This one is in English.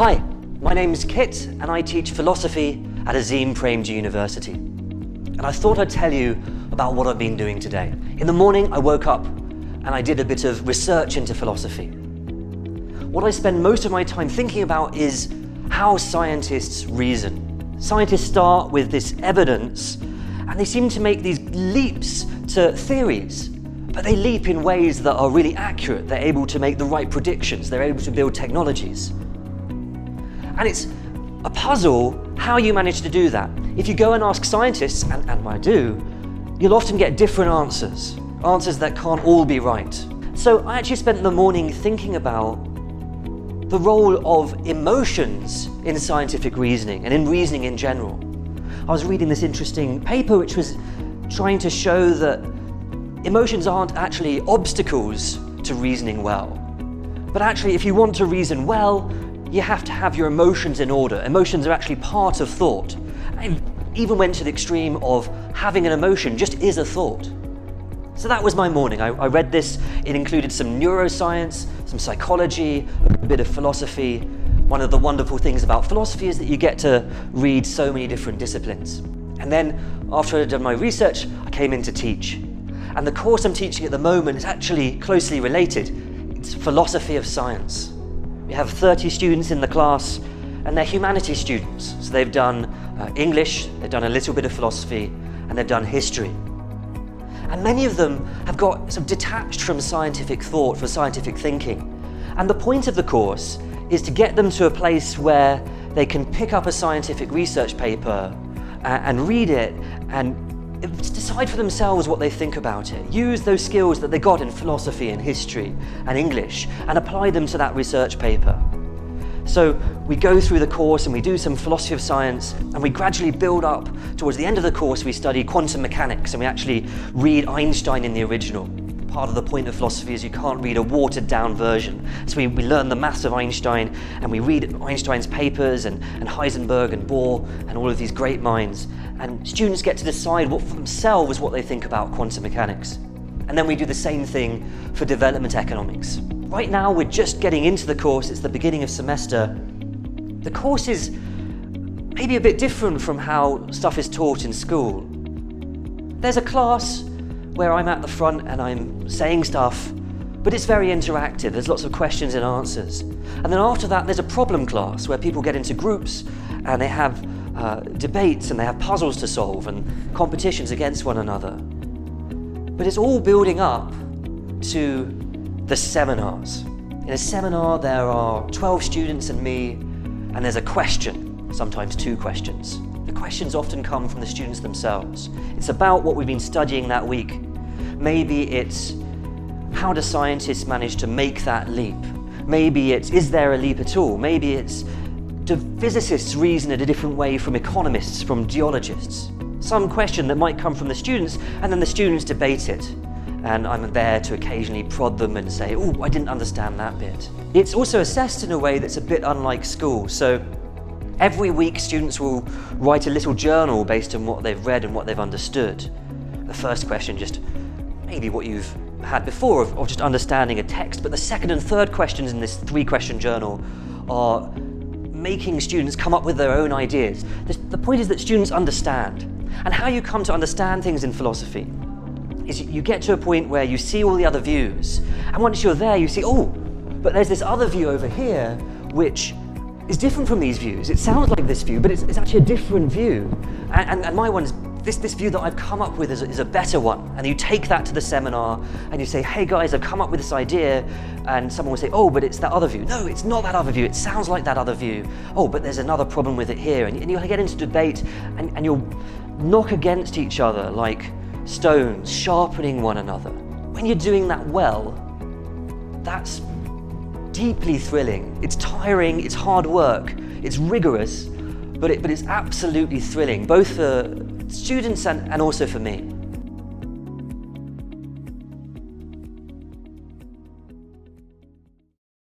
Hi, my name is Kit and I teach philosophy at Azim Premji University. And I thought I'd tell you about what I've been doing today. In the morning I woke up and I did a bit of research into philosophy. What I spend most of my time thinking about is how scientists reason. Scientists start with this evidence and they seem to make these leaps to theories. But they leap in ways that are really accurate. They're able to make the right predictions. They're able to build technologies. And it's a puzzle how you manage to do that. If you go and ask scientists, and I do, you'll often get different answers. Answers that can't all be right. So I actually spent the morning thinking about the role of emotions in scientific reasoning and in reasoning in general. I was reading this interesting paper which was trying to show that emotions aren't actually obstacles to reasoning well. But actually, if you want to reason well, you have to have your emotions in order. Emotions are actually part of thought. I even went to the extreme of having an emotion just is a thought. So that was my morning. I read this. It included some neuroscience, some psychology, a bit of philosophy. One of the wonderful things about philosophy is that you get to read so many different disciplines. And then after I'd done my research, I came in to teach. And the course I'm teaching at the moment is actually closely related. It's philosophy of science. We have 30 students in the class and they're humanities students. So they've done English, they've done a little bit of philosophy, and they've done history. And many of them have got sort of detached from scientific thought, from scientific thinking. And the point of the course is to get them to a place where they can pick up a scientific research paper and read it and decide for themselves what they think about it. Use those skills that they got in philosophy and history and English and apply them to that research paper. So we go through the course and we do some philosophy of science and we gradually build up. Towards the end of the course we study quantum mechanics and we actually read Einstein in the original. Part of the point of philosophy is you can't read a watered down version. So we learn the maths of Einstein and we read Einstein's papers and Heisenberg and Bohr and all of these great minds. And students get to decide for themselves what they think about quantum mechanics. And then we do the same thing for development economics. Right now we're just getting into the course, it's the beginning of semester. The course is maybe a bit different from how stuff is taught in school. There's a class where I'm at the front and I'm saying stuff, but it's very interactive. There's lots of questions and answers. And then after that, there's a problem class where people get into groups and they have debates and they have puzzles to solve and competitions against one another. But it's all building up to the seminars. In a seminar, there are 12 students and me, and there's a question, sometimes two questions. The questions often come from the students themselves. It's about what we've been studying that week. Maybe it's, how do scientists manage to make that leap? Maybe it's, is there a leap at all? Maybe it's, do physicists reason in a different way from economists, from geologists? Some question that might come from the students, and then the students debate it. And I'm there to occasionally prod them and say, oh, I didn't understand that bit. It's also assessed in a way that's a bit unlike school. So every week students will write a little journal based on what they've read and what they've understood. The first question, just maybe what you've had before, or just understanding a text. But the second and third questions in this three-question journal are making students come up with their own ideas. The point is that students understand. And how you come to understand things in philosophy is you get to a point where you see all the other views. And once you're there, you see, oh, but there's this other view over here, which is different from these views. It sounds like this view, but it's actually a different view. And my one is, this view that I've come up with is a better one. And you take that to the seminar and you say, hey guys, I've come up with this idea. And someone will say, oh, but it's that other view. No, it's not that other view. It sounds like that other view. Oh, but there's another problem with it here. And you'll get into debate and you'll knock against each other like stones, sharpening one another. When you're doing that well, that's deeply thrilling. It's tiring, it's hard work, it's rigorous, but it's absolutely thrilling, both for students and also for me.